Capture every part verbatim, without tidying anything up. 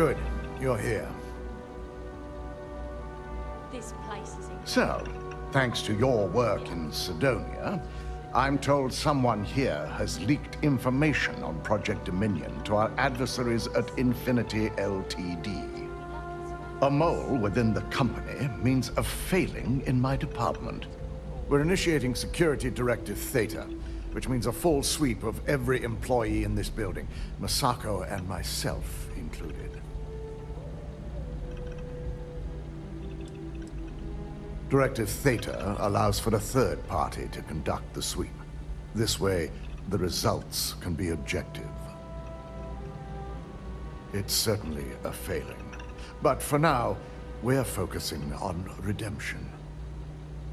Good. You're here. This place is so, thanks to your work in Sidonia, I'm told someone here has leaked information on Project Dominion to our adversaries at Infinity L T D. A mole within the company means a failing in my department. We're initiating Security Directive Theta, which means a full sweep of every employee in this building, Masako and myself included. Directive Theta allows for a third party to conduct the sweep. This way, the results can be objective. It's certainly a failing, but for now, we're focusing on redemption.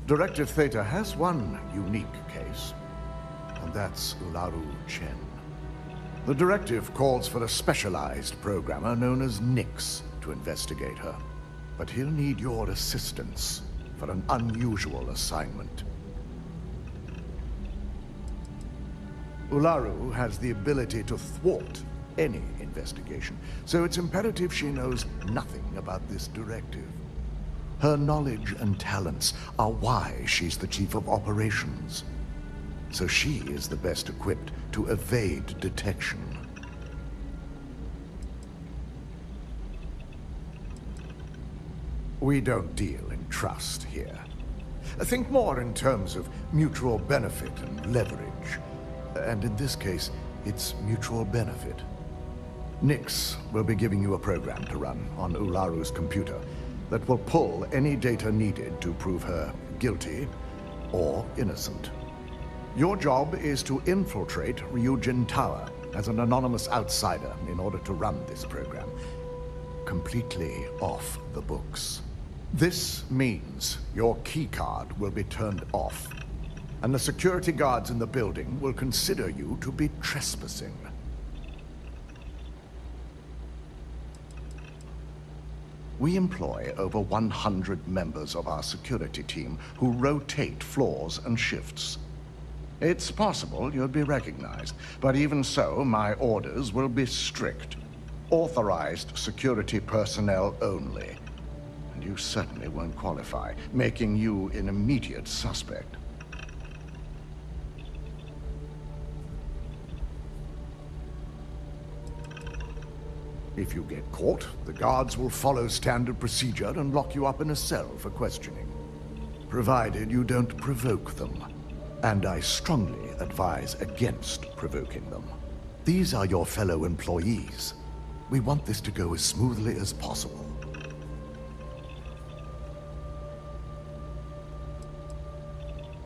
Directive Theta has one unique case, and that's Ularu Chen. The directive calls for a specialized programmer known as Nyx to investigate her, but he'll need your assistance for an unusual assignment. Ularu has the ability to thwart any investigation, so it's imperative she knows nothing about this directive. Her knowledge and talents are why she's the chief of operations, so she is the best equipped to evade detection. We don't deal in trust here. Think more in terms of mutual benefit and leverage. And in this case, it's mutual benefit. Nyx will be giving you a program to run on Ularu's computer that will pull any data needed to prove her guilty or innocent. Your job is to infiltrate Ryujin Tower as an anonymous outsider in order to run this program, completely off the books. This means your keycard will be turned off, and the security guards in the building will consider you to be trespassing. We employ over one hundred members of our security team who rotate floors and shifts. It's possible you'll be recognized, but even so, my orders will be strict. Authorized security personnel only. And you certainly won't qualify, making you an immediate suspect. If you get caught, the guards will follow standard procedure and lock you up in a cell for questioning, provided you don't provoke them. And I strongly advise against provoking them. These are your fellow employees. We want this to go as smoothly as possible.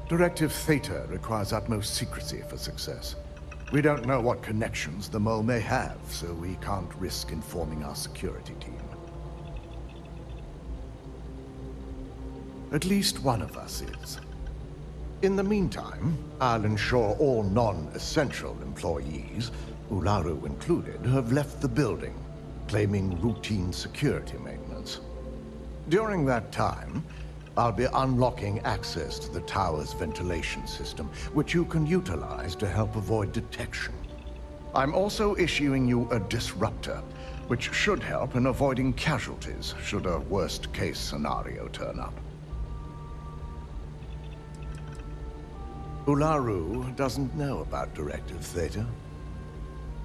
Directive Theta requires utmost secrecy for success. We don't know what connections the mole may have, so we can't risk informing our security team. At least one of us is. In the meantime, I'll ensure all non-essential employees, Ularu included, have left the building, claiming routine security maintenance. During that time, I'll be unlocking access to the tower's ventilation system, which you can utilize to help avoid detection. I'm also issuing you a disruptor, which should help in avoiding casualties should a worst-case scenario turn up. Ularu doesn't know about Directive Theta,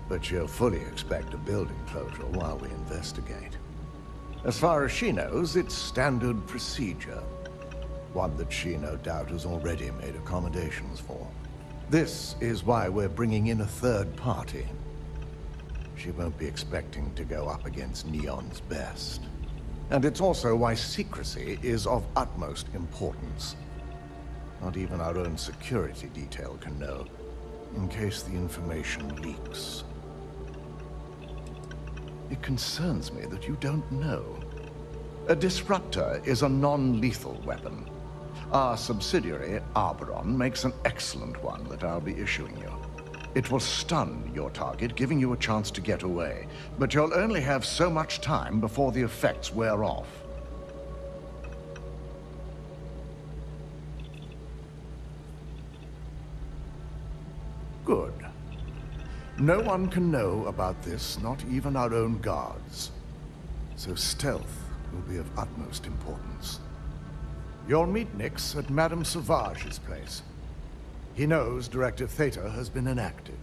but she'll fully expect a building closure while we investigate. As far as she knows, it's standard procedure, one that she no doubt has already made accommodations for. This is why we're bringing in a third party. She won't be expecting to go up against Neon's best. And it's also why secrecy is of utmost importance. Not even our own security detail can know, in case the information leaks. It concerns me that you don't know. A disruptor is a non-lethal weapon. Our subsidiary, Arboron, makes an excellent one that I'll be issuing you. It will stun your target, giving you a chance to get away, but you'll only have so much time before the effects wear off. Good. No one can know about this, not even our own guards. so stealth will be of utmost importance. You'll meet Nyx at Madame Sauvage's place. He knows Directive Theta has been enacted.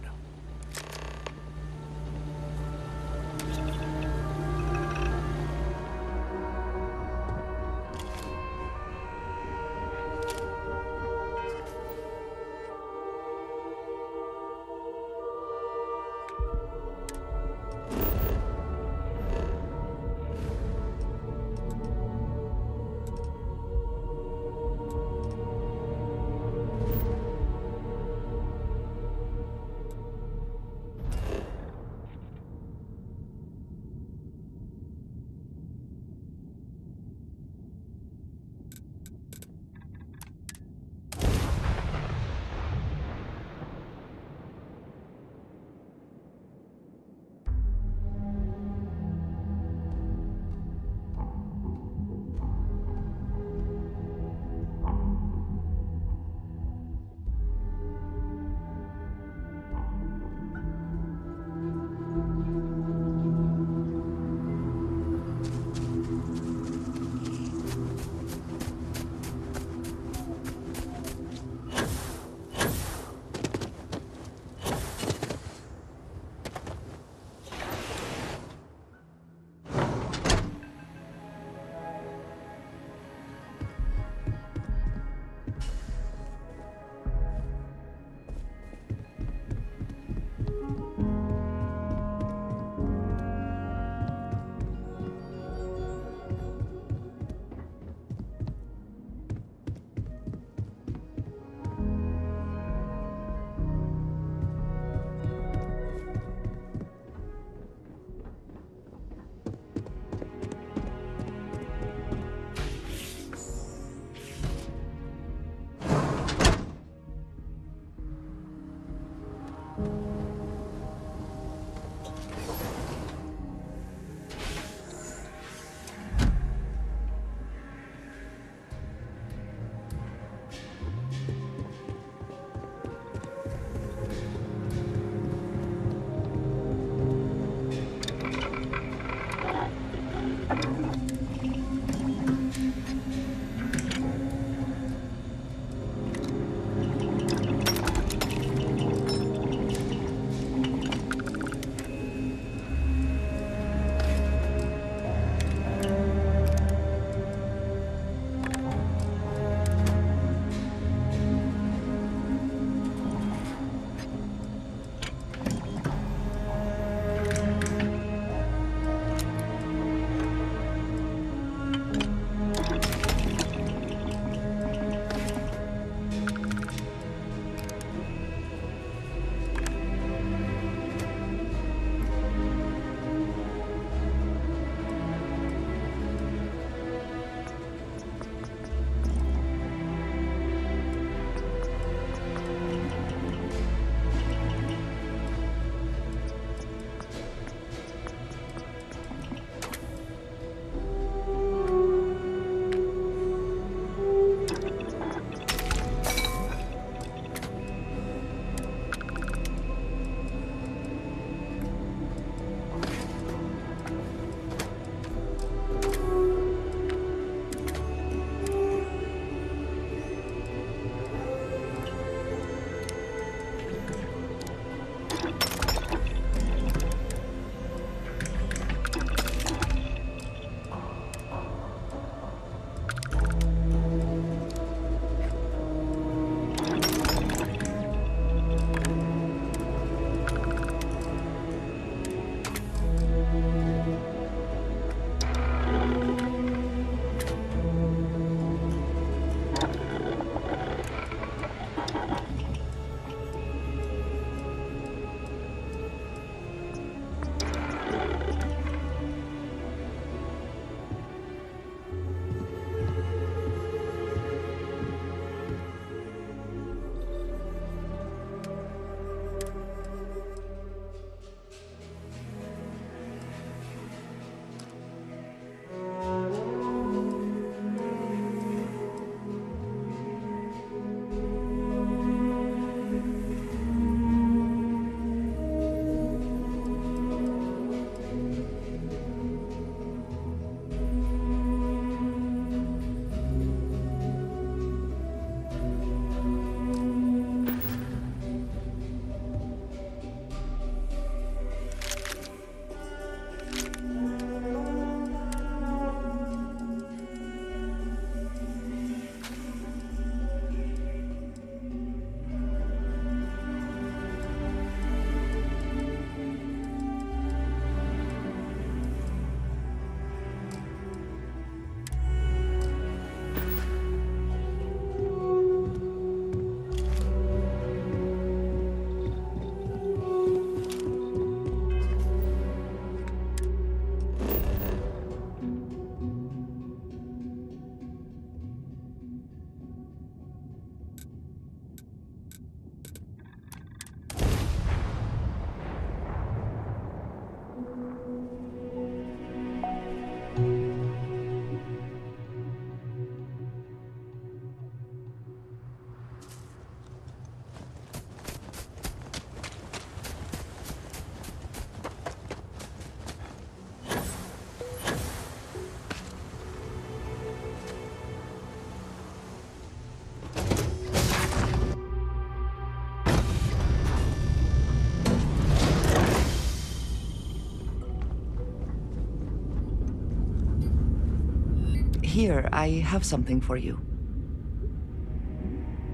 Here, I have something for you.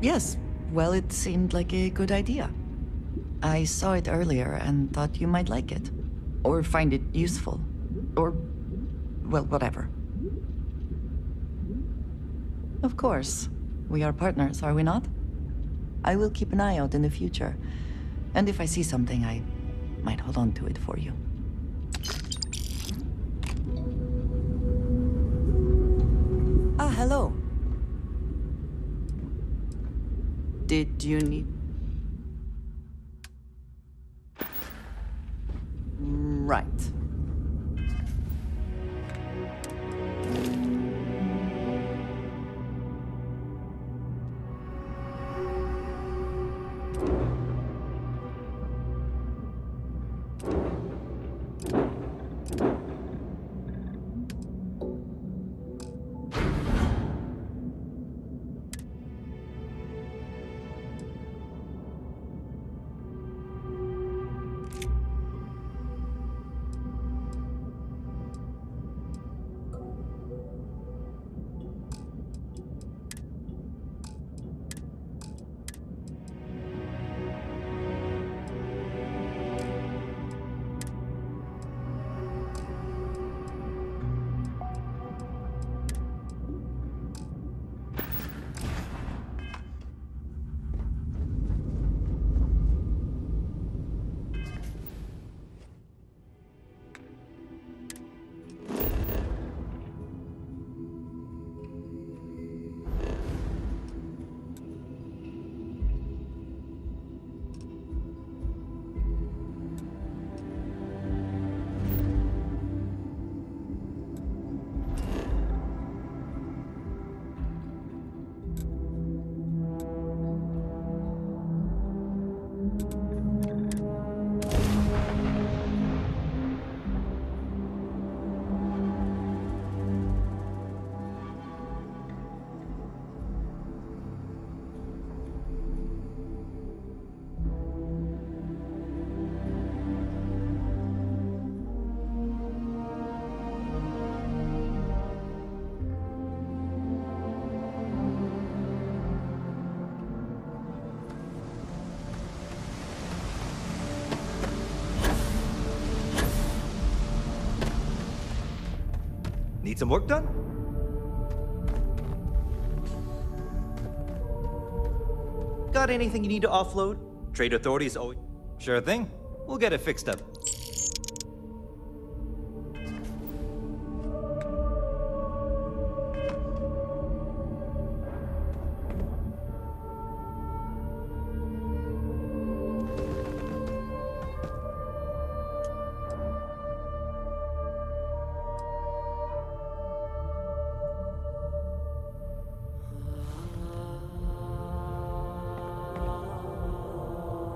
Yes, well, it seemed like a good idea. I saw it earlier and thought you might like it. Or find it useful. Or, well, whatever. Of course. We are partners, are we not? I will keep an eye out in the future. And if I see something, I might hold on to it for you. Ah, hello. Did you need... Right. Need some work done? Got anything you need to offload? Trade authorities always... Sure thing. We'll get it fixed up.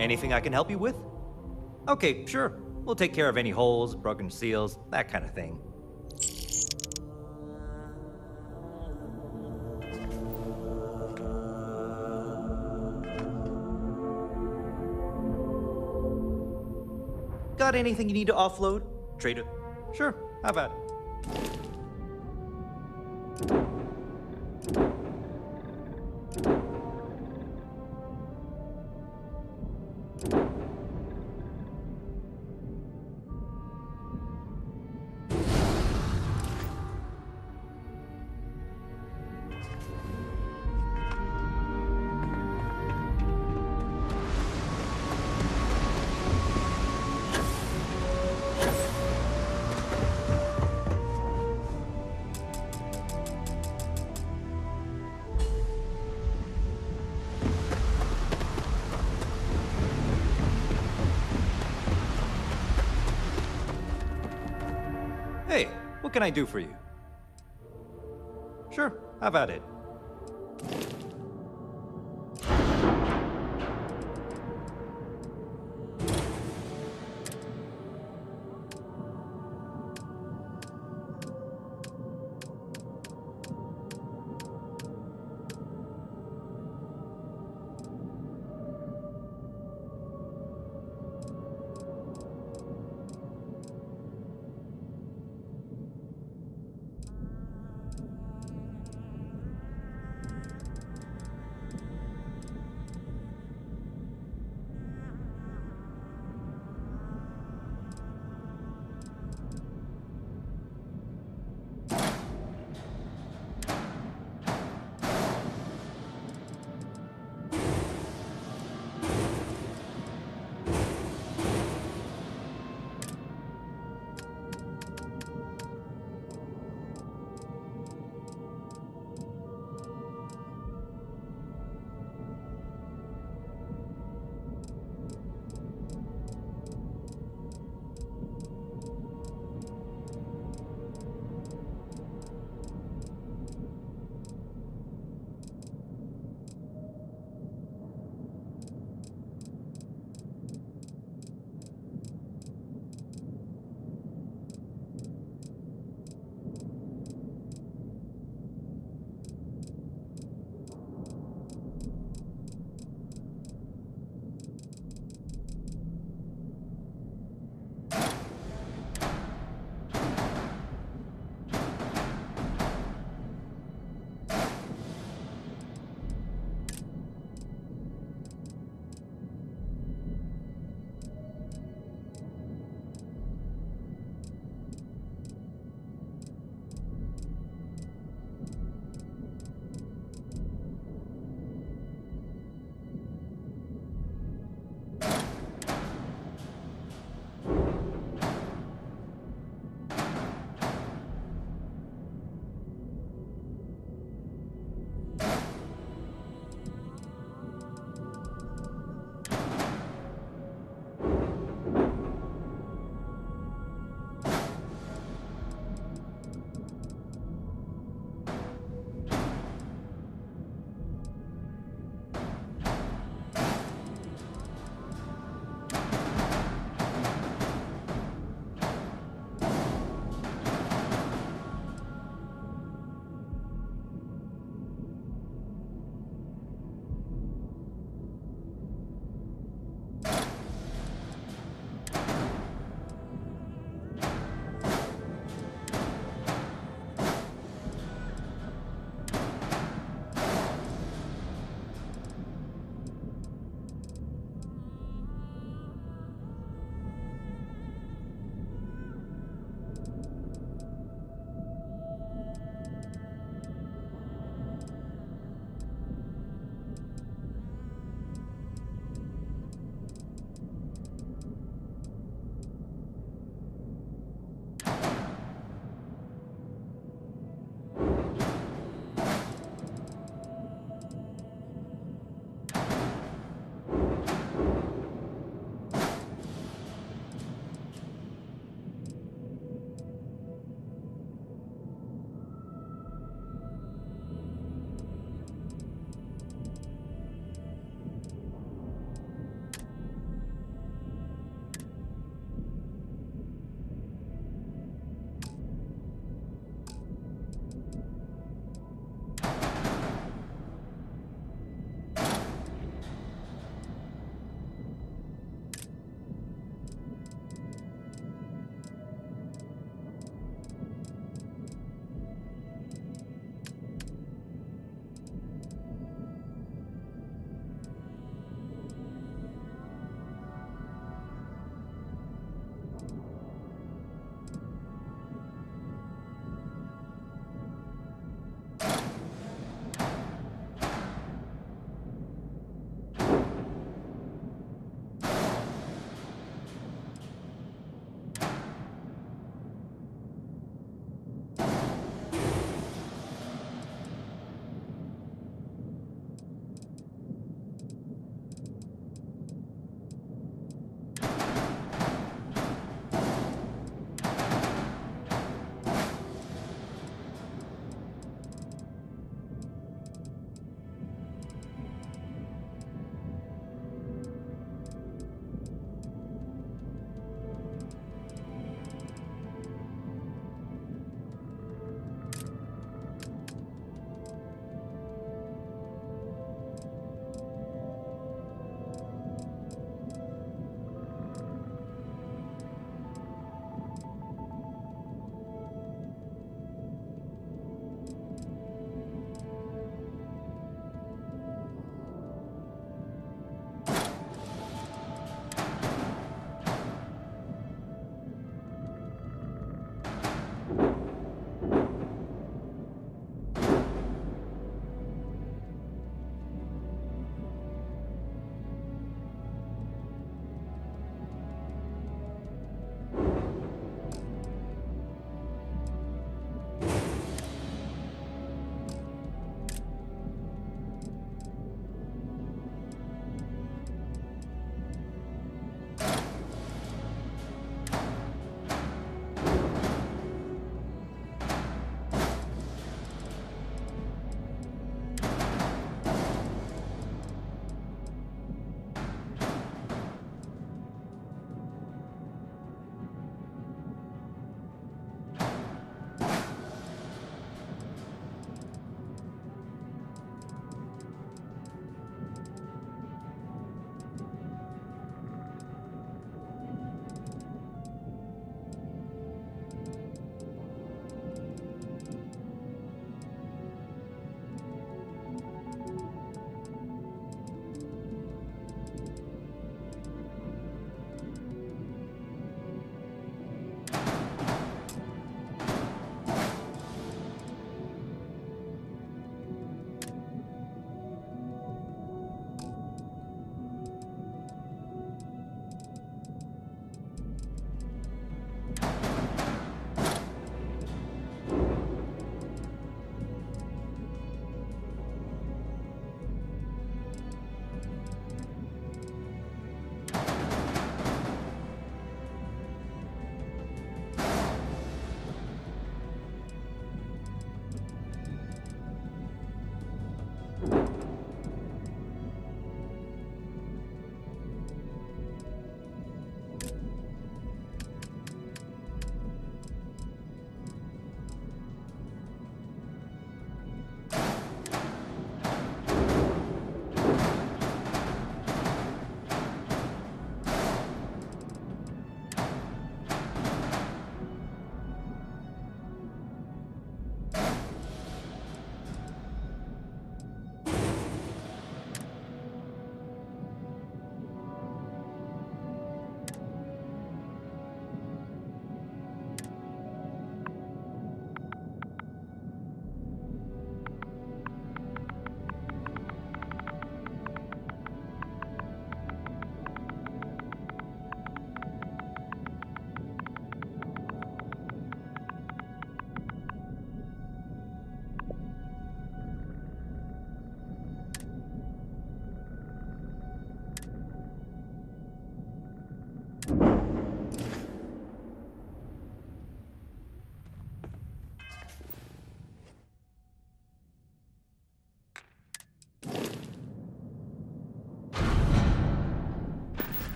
Anything I can help you with? Okay, sure. We'll take care of any holes, broken seals, that kind of thing. Got anything you need to offload? Trade it. Sure, how about it? What can I do for you? Sure, how about it?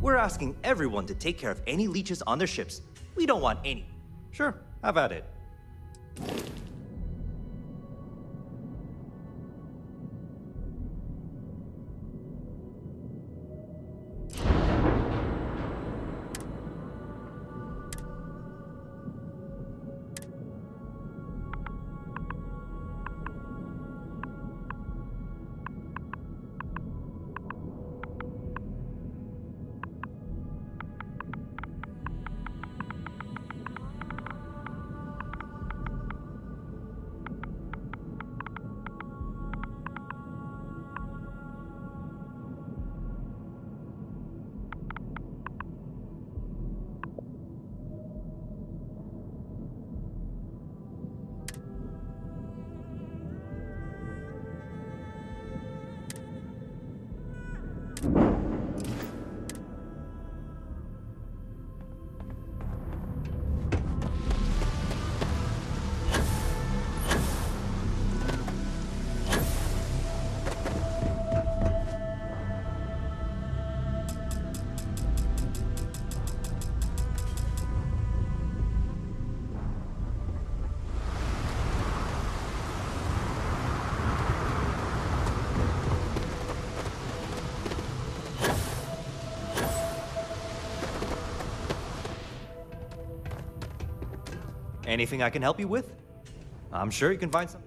We're asking everyone to take care of any leeches on their ships. We don't want any. Sure, how about it? Anything I can help you with? I'm sure you can find some.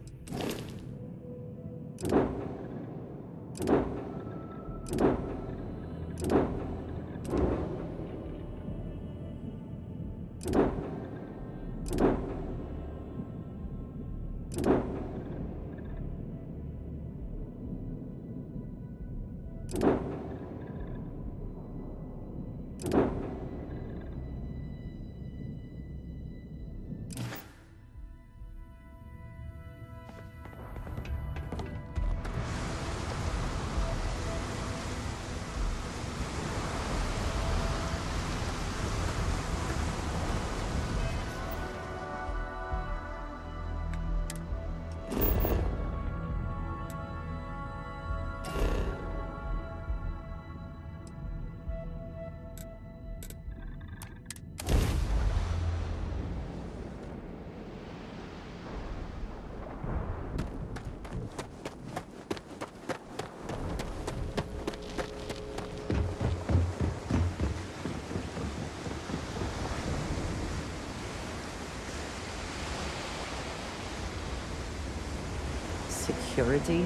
Security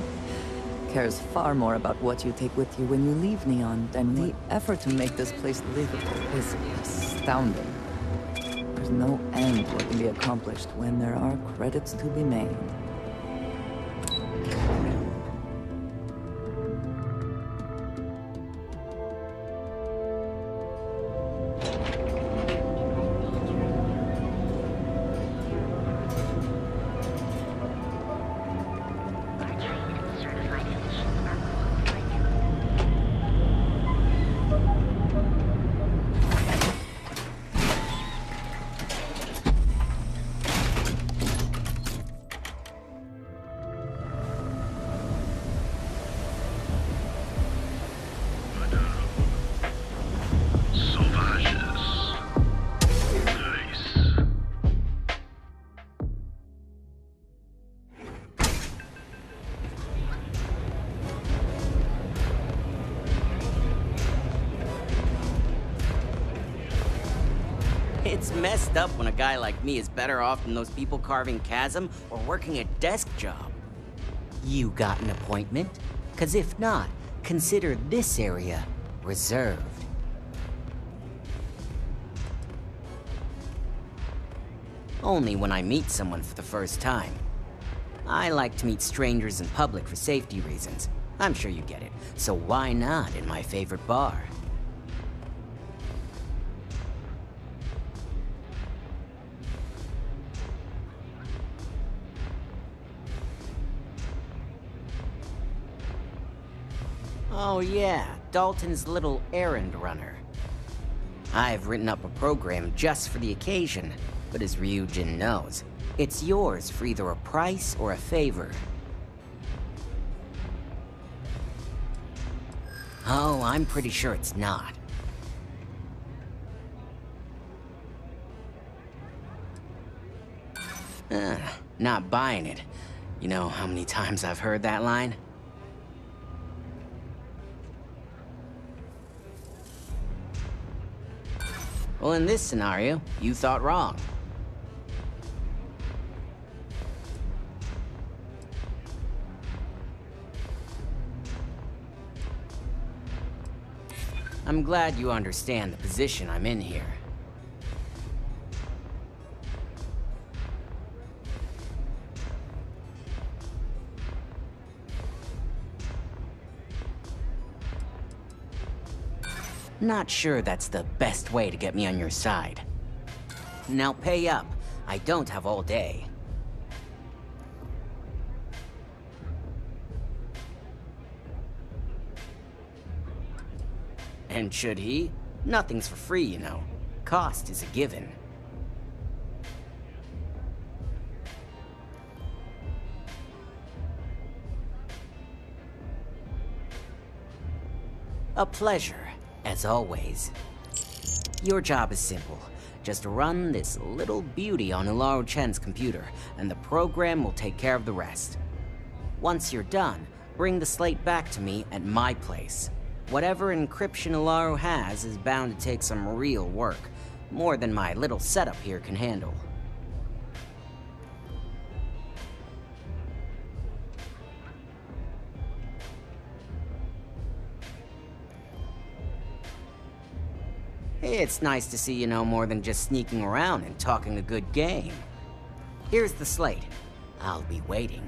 cares far more about what you take with you when you leave Neon than the effort to make this place livable is astounding. There's no end to what can be accomplished when there are credits to be made. It's messed up when a guy like me is better off than those people carving chasm or working a desk job. You got an appointment? Because if not, consider this area reserved. Only when I meet someone for the first time. I like to meet strangers in public for safety reasons. I'm sure you get it. So why not in my favorite bar? Oh yeah, Dalton's little errand runner. I've written up a program just for the occasion, but as Ryujin knows, it's yours for either a price or a favor. Oh, I'm pretty sure it's not. Uh, not buying it. You know how many times I've heard that line? Well, in this scenario, you thought wrong. I'm glad you understand the position I'm in here. Not sure that's the best way to get me on your side. Now pay up. I don't have all day. And should he? Nothing's for free, you know. Cost is a given. A pleasure, as always. Your job is simple. Just run this little beauty on Ularu Chen's computer, and the program will take care of the rest. Once you're done, bring the slate back to me at my place. Whatever encryption Ularu has is bound to take some real work, more than my little setup here can handle. It's nice to see you know more than just sneaking around and talking a good game. Here's the slate. I'll be waiting.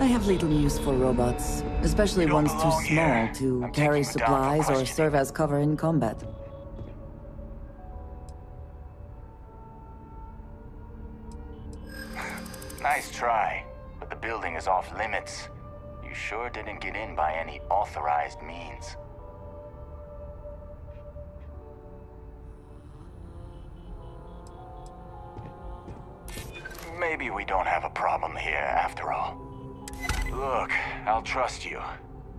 I have little use for robots, especially ones too small here. to I'm carry supplies or serve as cover in combat. Nice try, but the building is off limits. You sure didn't get in by any authorized means. Maybe we don't have a problem here after all. Look, I'll trust you.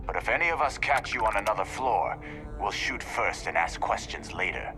But if any of us catch you on another floor, we'll shoot first and ask questions later.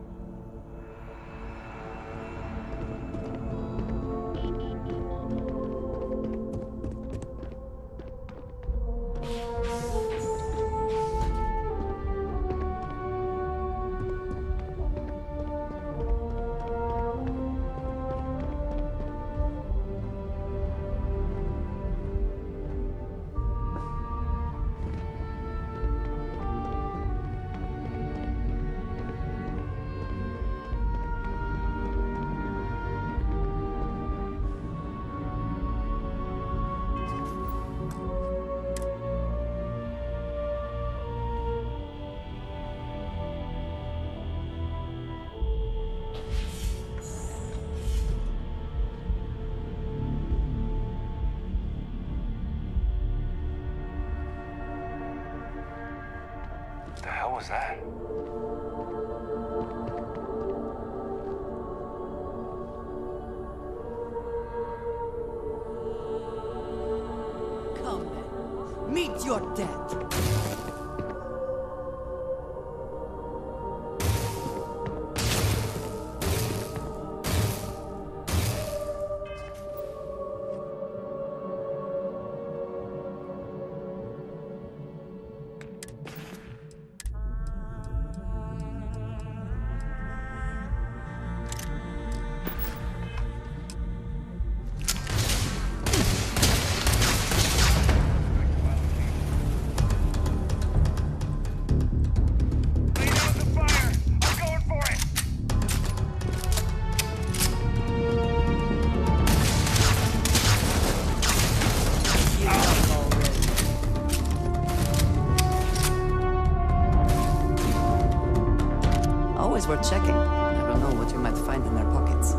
Checking. Never know what you might find in their pockets.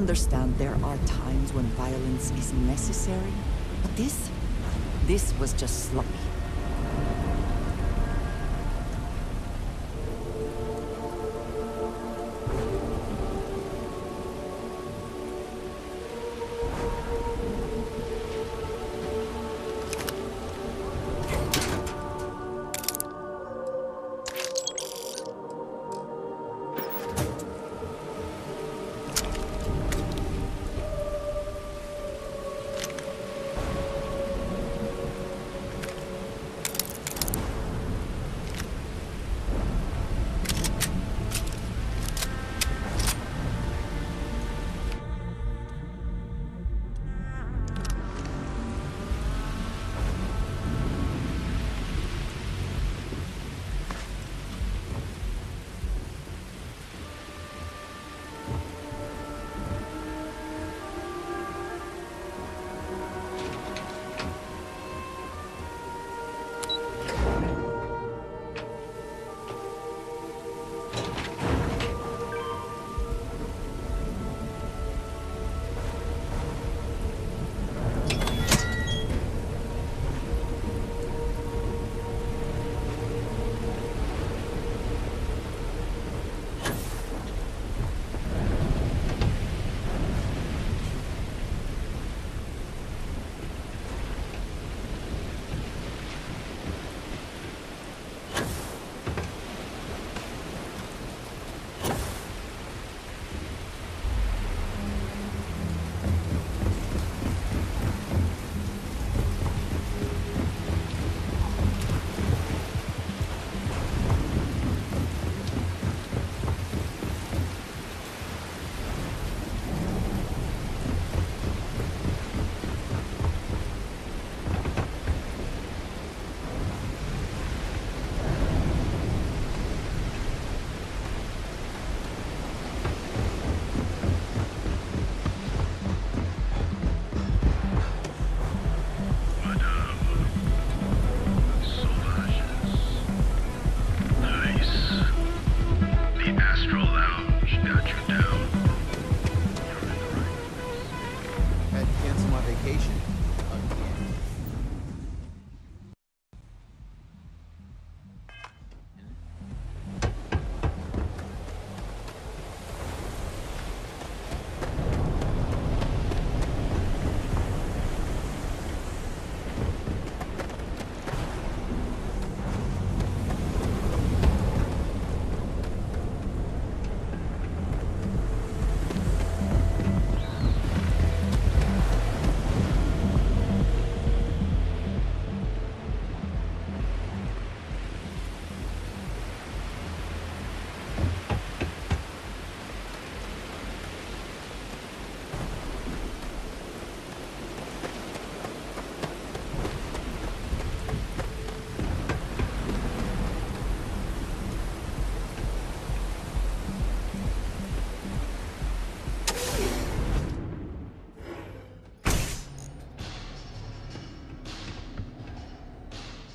understand there are times when violence is necessary, but this... this was just sloppy.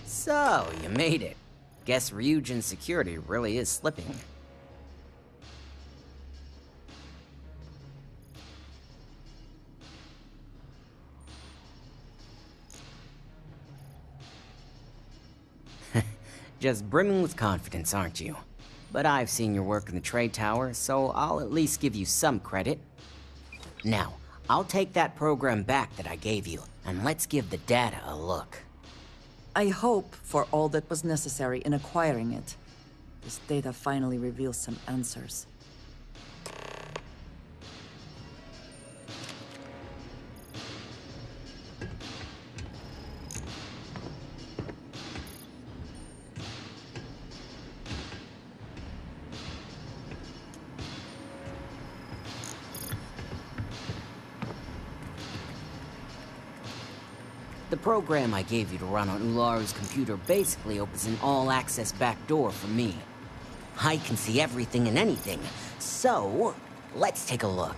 So, you made it. Guess Ryujin security really is slipping. Just brimming with confidence, aren't you? But I've seen your work in the trade tower, so I'll at least give you some credit. Now, I'll take that program back that I gave you, and let's give the data a look. I hope for all that was necessary in acquiring it. This data finally reveals some answers. The program I gave you to run on Ularu's computer basically opens an all-access backdoor for me. I can see everything and anything, so let's take a look.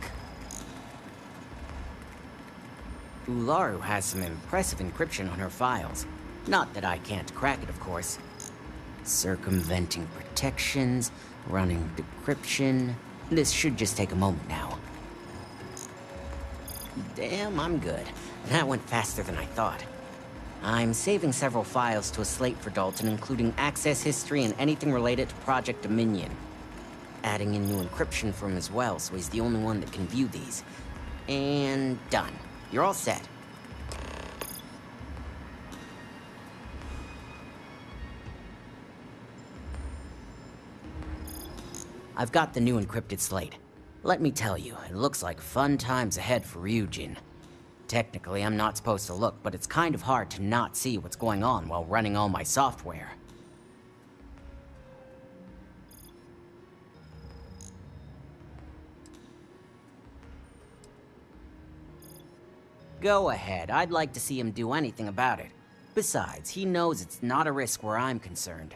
Ularu has some impressive encryption on her files. Not that I can't crack it, of course. Circumventing protections, running decryption. This should just take a moment now. Damn, I'm good. That went faster than I thought. I'm saving several files to a slate for Dalton, including access history and anything related to Project Dominion. Adding in new encryption for him as well, so he's the only one that can view these. And done. You're all set. I've got the new encrypted slate. Let me tell you, it looks like fun times ahead for Ryujin. Technically, I'm not supposed to look, but it's kind of hard to not see what's going on while running all my software. Go ahead, I'd like to see him do anything about it. Besides, he knows it's not a risk where I'm concerned.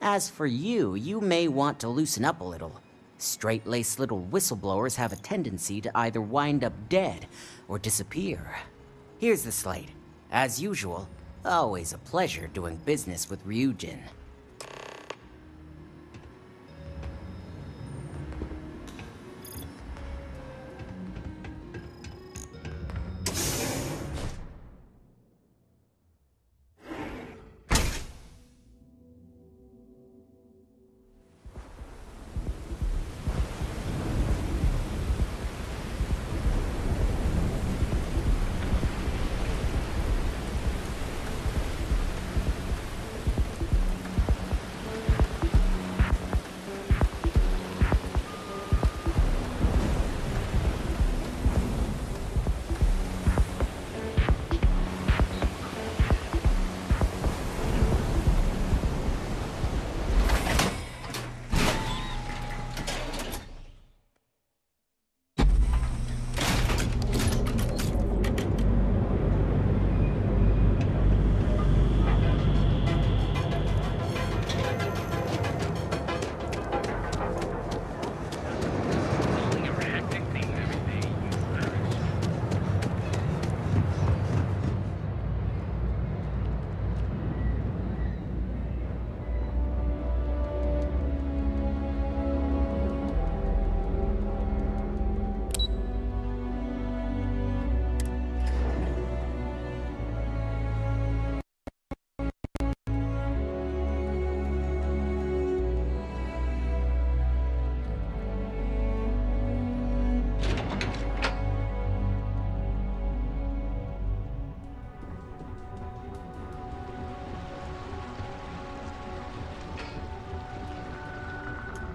As for you, you may want to loosen up a little. Straight-laced little whistleblowers have a tendency to either wind up dead or disappear. Here's the slate. As usual, always a pleasure doing business with Ryujin.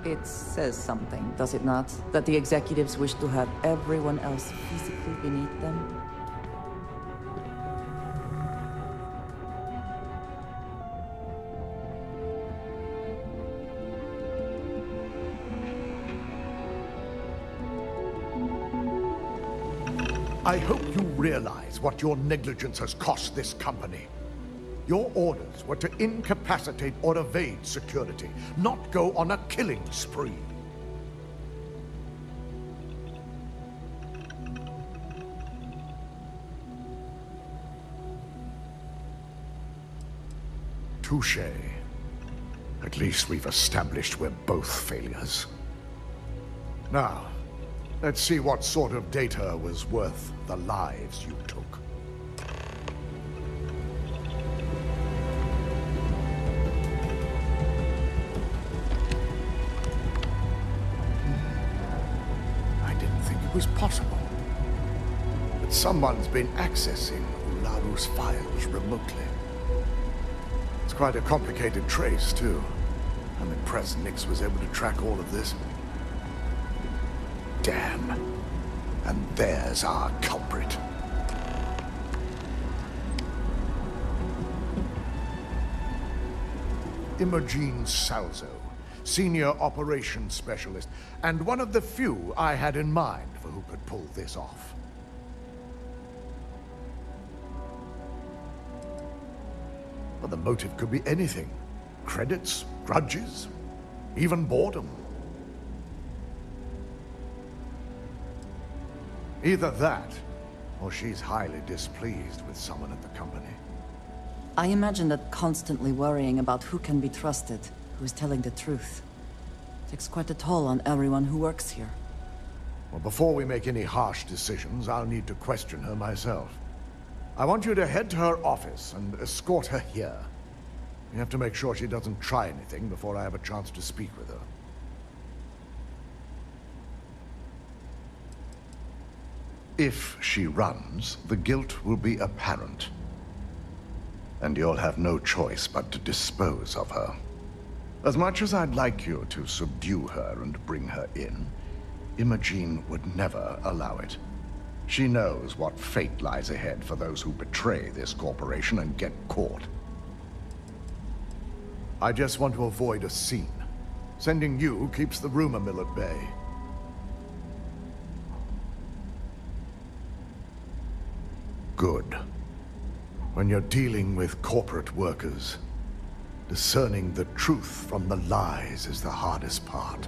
It says something, does it not? That the executives wish to have everyone else physically beneath them? I hope you realize what your negligence has cost this company. Your orders were to incapacitate or evade security, not go on a killing spree. Touché. At least we've established we're both failures. Now, let's see what sort of data was worth the lives you took. Was possible that someone's been accessing Ularu's files remotely. It's quite a complicated trace, too. I'm impressed Nyx was able to track all of this. Damn. And there's our culprit. Imogene Salzo, Senior Operations Specialist, and one of the few I had in mind for who could pull this off. But the motive could be anything. Credits, grudges, even boredom. Either that, or she's highly displeased with someone at the company. I imagine that constantly worrying about who can be trusted, who is telling the truth, takes quite a toll on everyone who works here. Well, before we make any harsh decisions, I'll need to question her myself. I want you to head to her office and escort her here. You have to make sure she doesn't try anything before I have a chance to speak with her. If she runs, the guilt will be apparent. And you'll have no choice but to dispose of her. As much as I'd like you to subdue her and bring her in, Imogene would never allow it. She knows what fate lies ahead for those who betray this corporation and get caught. I just want to avoid a scene. Sending you keeps the rumor mill at bay. Good. When you're dealing with corporate workers, discerning the truth from the lies is the hardest part.